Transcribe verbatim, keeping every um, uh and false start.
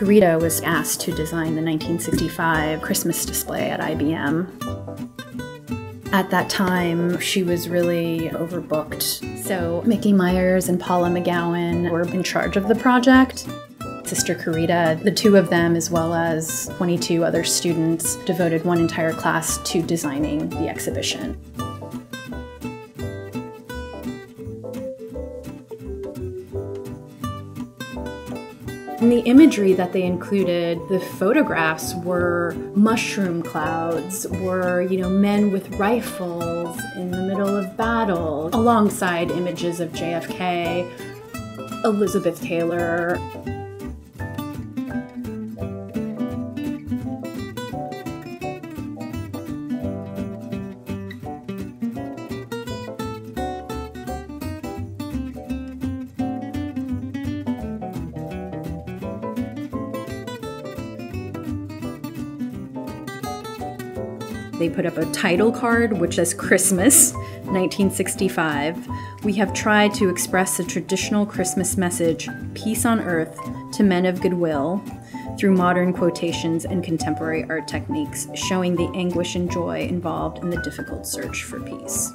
Corita was asked to design the nineteen sixty-five Christmas display at I B M. At that time, she was really overbooked. So Mickey Myers and Paula McGowan were in charge of the project. Sister Corita, the two of them, as well as twenty-two other students, devoted one entire class to designing the exhibition. And the imagery that they included, the photographs were mushroom clouds, were, you know, men with rifles in the middle of battle, alongside images of J F K, Elizabeth Taylor. They put up a title card, which says Christmas, nineteen sixty-five. We have tried to express the traditional Christmas message, peace on earth, to men of goodwill, through modern quotations and contemporary art techniques, showing the anguish and joy involved in the difficult search for peace.